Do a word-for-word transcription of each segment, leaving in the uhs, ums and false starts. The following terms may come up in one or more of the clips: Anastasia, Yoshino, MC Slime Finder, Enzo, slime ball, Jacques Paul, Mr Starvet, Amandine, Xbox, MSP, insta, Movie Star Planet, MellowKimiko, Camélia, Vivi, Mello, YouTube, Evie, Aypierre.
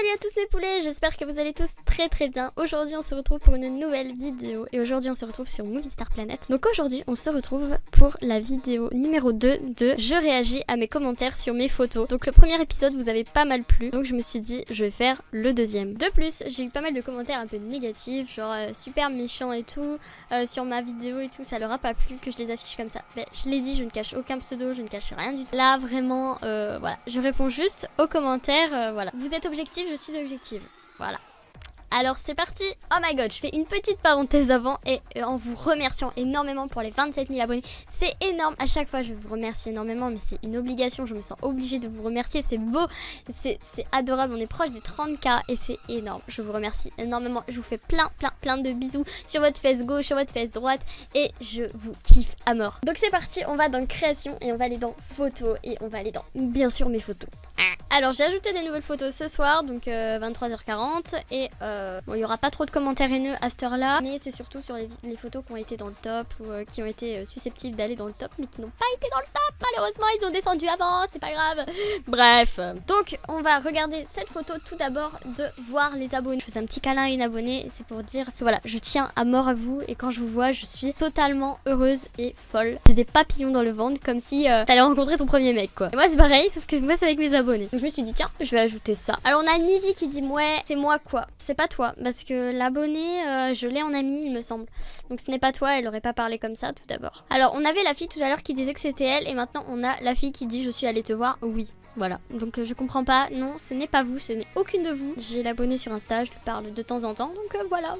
Salut à tous mes poulets, j'espère que vous allez tous très très bien. Aujourd'hui on se retrouve pour une nouvelle vidéo et aujourd'hui on se retrouve sur Movie Star Planet. Donc aujourd'hui on se retrouve pour la vidéo numéro deux de je réagis à mes commentaires sur mes photos. Donc le premier épisode vous avait pas mal plu, donc je me suis dit je vais faire le deuxième. De plus j'ai eu pas mal de commentaires un peu négatifs, genre euh, super méchants et tout, euh, sur ma vidéo et tout, ça leur a pas plu que je les affiche comme ça. Mais je l'ai dit, je ne cache aucun pseudo, je ne cache rien du tout. Là vraiment euh, voilà, je réponds juste aux commentaires, euh, voilà. Vous êtes objectifs, je suis objective, voilà. Alors c'est parti. Oh my god, je fais une petite parenthèse avant et en vous remerciant énormément pour les vingt-sept mille abonnés, c'est énorme. À chaque fois je vous remercie énormément, mais c'est une obligation, je me sens obligée de vous remercier. C'est beau, c'est adorable, on est proche des trente K et c'est énorme. Je vous remercie énormément, je vous fais plein plein plein de bisous sur votre fesse gauche, sur votre fesse droite et je vous kiffe à mort. Donc c'est parti, on va dans création et on va aller dans photos et on va aller dans bien sûr mes photos. Alors j'ai ajouté des nouvelles photos ce soir, donc euh, vingt-trois heures quarante, et euh, bon, il n'y aura pas trop de commentaires haineux à cette heure-là, mais c'est surtout sur les, les photos qui ont été dans le top, ou euh, qui ont été euh, susceptibles d'aller dans le top, mais qui n'ont pas été dans le top, malheureusement, ils ont descendu avant, c'est pas grave. Bref, donc on va regarder cette photo tout d'abord de voir les abonnés. Je faisais un petit câlin à une abonnée, c'est pour dire que voilà, je tiens à mort à vous, et quand je vous vois, je suis totalement heureuse et folle. J'ai des papillons dans le ventre, comme si euh, t'allais rencontrer ton premier mec, quoi. Et moi c'est pareil, sauf que moi c'est avec mes abonnés. Donc je me suis dit tiens je vais ajouter ça. Alors on a Vivi qui dit ouais c'est moi quoi. C'est pas toi parce que l'abonné euh, je l'ai en ami il me semble. Donc ce n'est pas toi, elle aurait pas parlé comme ça tout d'abord. Alors on avait la fille tout à l'heure qui disait que c'était elle et maintenant on a la fille qui dit je suis allée te voir oui. Voilà, donc euh, je comprends pas, non ce n'est pas vous, ce n'est aucune de vous. J'ai l'abonné sur Insta, je lui parle de temps en temps donc euh, voilà.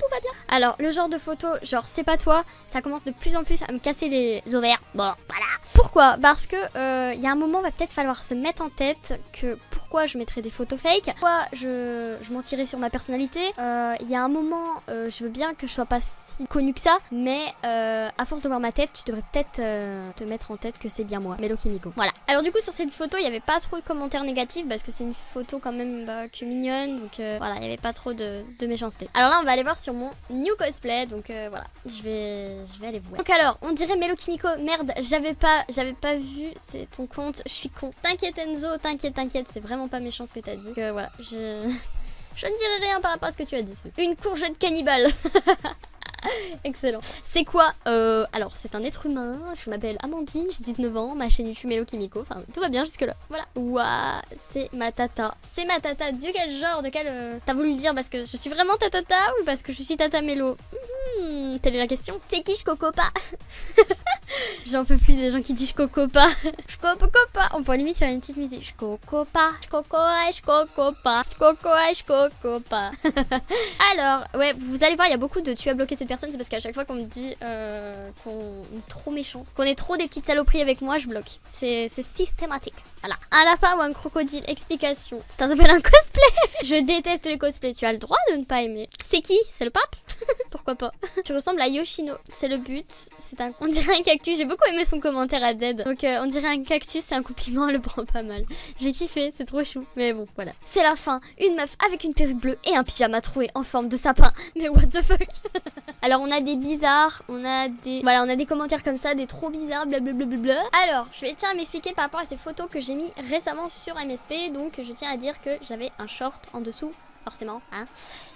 Tout va bien. Alors le genre de photo, genre c'est pas toi, ça commence de plus en plus à me casser les ovaires. Bon voilà. Pourquoi? Parce que il euh, y a un moment va peut-être falloir se mettre en tête que pourquoi je mettrais des photos fake, pourquoi je, je mentirais sur ma personnalité. Il euh, y a un moment euh, je veux bien que je sois pas si connue que ça, mais euh, à force de voir ma tête tu devrais peut-être euh, te mettre en tête que c'est bien moi, MellowKimiko. Voilà. Alors du coup sur cette photo il n'y avait pas trop de commentaires négatifs parce que c'est une photo quand même bah, que mignonne, donc euh, voilà il n'y avait pas trop de, de méchanceté. Alors là on va aller voir sur mon new cosplay, donc euh, voilà je vais je vais aller voir. Donc alors on dirait MellowKimiko, merde j'avais pas j'avais pas vu c'est ton compte, je suis con. T'inquiète Enzo, t'inquiète t'inquiète, c'est vraiment pas méchant ce que t'as dit. Donc, euh, voilà je je ne dirai rien par rapport à ce que tu as dit. Une courgette cannibale. Excellent. C'est quoi euh, alors c'est un être humain, je m'appelle Amandine, j'ai dix-neuf ans, ma chaîne YouTube MellowKimiko, enfin tout va bien jusque là. Voilà. Ouah, c'est ma tata. C'est ma tata, de quel genre, de quel... Euh... T'as voulu le dire parce que je suis vraiment ta tata ou parce que je suis tata Mello? Mmh, telle est la question. C'est qui je coco pas? J'en peux plus des gens qui disent je coco pas. Je coco pas. On pourrait limite faire une petite musique. Je coco pas. Je coco je coco pas. Je coco je coco pas. Alors, ouais, vous allez voir, il y a beaucoup de tu as bloqué cette personne, c'est parce qu'à chaque fois qu'on me dit euh, qu'on est trop méchant, qu'on est trop des petites saloperies avec moi, je bloque. C'est systématique. Voilà. Un lapin ou un crocodile, explication. Ça s'appelle un cosplay. Je déteste les cosplays. Tu as le droit de ne pas aimer. C'est qui? C'est le pape? Pourquoi pas? Tu ressembles à Yoshino. C'est le but. C'est un... On dirait un cactus. J'ai beaucoup aimé son commentaire à Dead. Donc euh, on dirait un cactus, c'est un compliment, elle le prend pas mal. J'ai kiffé, c'est trop chou. Mais bon, voilà. C'est la fin. Une meuf avec une perruque bleue et un pyjama troué en forme de sapin. Mais what the fuck? Alors on a des bizarres, on a des... Voilà, on a des commentaires comme ça, des trop bizarres, blablabla. Alors, je vais tiens à m'expliquer par rapport à ces photos que j'ai mis récemment sur M S P. Donc je tiens à dire que j'avais un short en dessous. Forcément, hein.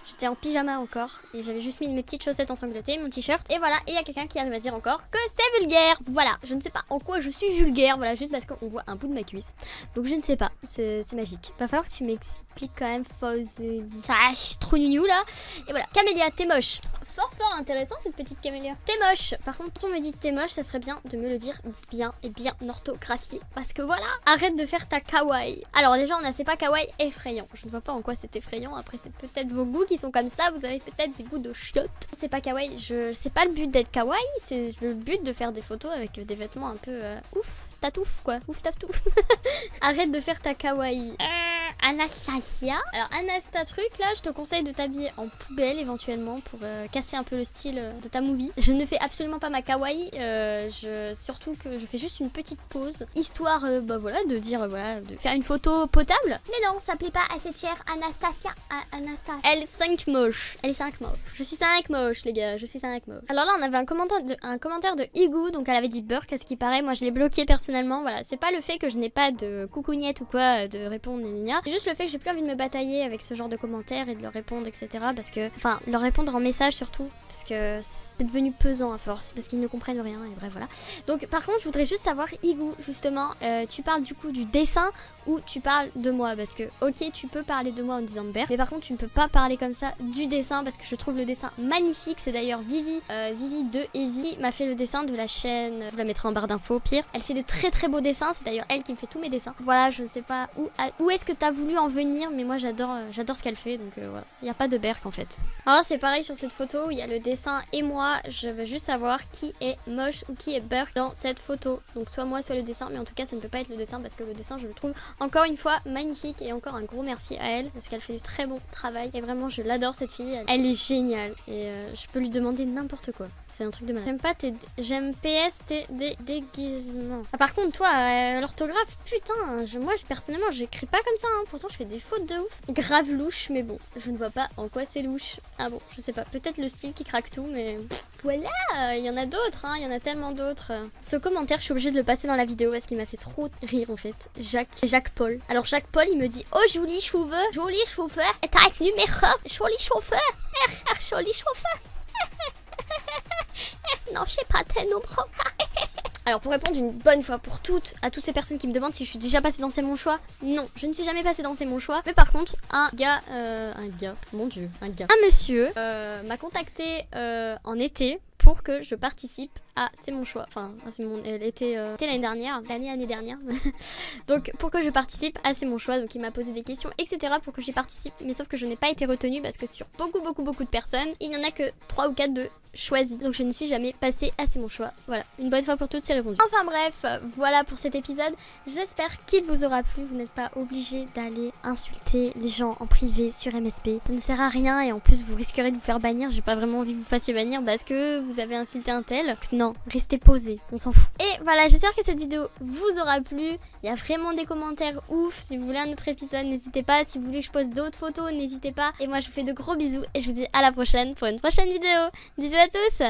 J'étais en pyjama encore et j'avais juste mis mes petites chaussettes ensanglotées, mon t-shirt, et voilà. Et il y a quelqu'un qui arrive à dire encore que c'est vulgaire. Voilà, je ne sais pas en quoi je suis vulgaire, voilà, juste parce qu'on voit un bout de ma cuisse. Donc je ne sais pas, c'est magique. Va falloir que tu m'expliques quand même. Ah, je suis trop nounou là. Et voilà, Camélia, t'es moche. Fort fort intéressant cette petite Camélia. T'es moche. Par contre, quand on me dit t'es moche, ça serait bien de me le dire bien et bien orthographié. Parce que voilà, arrête de faire ta kawaii. Alors déjà, on a c'est pas kawaii effrayant. Je ne vois pas en quoi c'est effrayant. Après, c'est peut-être vos goûts qui sont comme ça. Vous avez peut-être des goûts de chiottes. C'est pas kawaii. Je... C'est pas le but d'être kawaii. C'est le but de faire des photos avec des vêtements un peu euh... ouf. Tatouf quoi, ouf tatou. Arrête de faire ta kawaii. Euh, Anastasia. Alors Anasta truc là, je te conseille de t'habiller en poubelle éventuellement pour euh, casser un peu le style de ta movie. Je ne fais absolument pas ma kawaii, euh, je, surtout que je fais juste une petite pause histoire euh, bah voilà de dire euh, voilà de faire une photo potable. Mais non, ça plaît pas à cette chère Anastasia. A Anastasia. Elle cinq moche, elle est cinq moche. Je suis cinq moche les gars, je suis cinq moche. Alors là on avait un commentaire de un commentaire de Igou, donc elle avait dit Burke à ce qui paraît. Moi je l'ai bloqué personnellement. Personnellement, voilà, c'est pas le fait que je n'ai pas de coucougnette ou quoi, de répondre, et C'est juste le fait que j'ai plus envie de me batailler avec ce genre de commentaires et de leur répondre, et cetera. Parce que, enfin, leur répondre en message surtout, parce que c'est devenu pesant à force, parce qu'ils ne comprennent rien, et bref, voilà. Donc, par contre, je voudrais juste savoir, Igou, justement, euh, tu parles du coup du dessin ou tu parles de moi? Parce que, ok, tu peux parler de moi en disant Bert, mais par contre, tu ne peux pas parler comme ça du dessin, parce que je trouve le dessin magnifique. C'est d'ailleurs Vivi, euh, Vivi de Evie m'a fait le dessin de la chaîne, je vous la mettrai en barre d'infos, pire. Elle fait des très très beaux dessins, c'est d'ailleurs elle qui me fait tous mes dessins. Voilà, je sais pas où, où est-ce que t'as voulu en venir, mais moi j'adore j'adore ce qu'elle fait, donc euh, voilà. Il n'y a pas de berk en fait. Alors c'est pareil sur cette photo où il y a le dessin et moi, je veux juste savoir qui est moche ou qui est berk dans cette photo. Donc soit moi, soit le dessin, mais en tout cas ça ne peut pas être le dessin parce que le dessin je le trouve encore une fois magnifique, et encore un gros merci à elle parce qu'elle fait du très bon travail et vraiment je l'adore cette fille, elle, elle est géniale et euh, je peux lui demander n'importe quoi. C'est un truc de malade. J'aime pas tes... J'aime P S tes dé... déguisements. Ah par contre toi, euh, l'orthographe, putain, je... moi je, personnellement j'écris pas comme ça, hein. Pourtant je fais des fautes de ouf. Grave louche, mais bon, je ne vois pas en quoi c'est louche. Ah bon, je sais pas, peut-être le style qui craque tout, mais... Voilà, il y en a d'autres, hein, il y en a tellement d'autres. Ce commentaire, je suis obligée de le passer dans la vidéo parce qu'il m'a fait trop rire en fait. Jacques, Jacques Paul. Alors Jacques Paul, il me dit « Oh, joli chauffeur, joli chauffeur, t'as numéro, joli chauffeur, joli chauffeur. » Non, je sais pas, t'es nombreux. Alors pour répondre une bonne fois pour toutes à toutes ces personnes qui me demandent si je suis déjà passée dans C'est mon choix, non, je ne suis jamais passée dans C'est mon choix. Mais par contre, un gars, euh, un gars, mon dieu, un gars, un monsieur euh, m'a contacté euh, en été pour que je participe à C'est mon choix. Enfin, c'est mon, elle était euh, l'année dernière, l'année l'année dernière. Donc pour que je participe à C'est mon choix, donc il m'a posé des questions, et cetera pour que j'y participe. Mais sauf que je n'ai pas été retenue parce que sur beaucoup beaucoup beaucoup de personnes, il n'y en a que trois ou quatre de choisi. Donc je ne suis jamais passée à C'est mon choix. Voilà, une bonne fois pour toutes, c'est répondu. Enfin bref, voilà pour cet épisode. J'espère qu'il vous aura plu. Vous n'êtes pas obligé d'aller insulter les gens en privé sur M S P. Ça ne sert à rien et en plus vous risquerez de vous faire bannir. J'ai pas vraiment envie que vous fassiez bannir parce que vous avez insulté un tel. Non, restez posés, on s'en fout. Et voilà, j'espère que cette vidéo vous aura plu. Il y a vraiment des commentaires ouf. Si vous voulez un autre épisode, n'hésitez pas. Si vous voulez que je poste d'autres photos, n'hésitez pas. Et moi je vous fais de gros bisous et je vous dis à la prochaine pour une prochaine vidéo. Bisous à tous!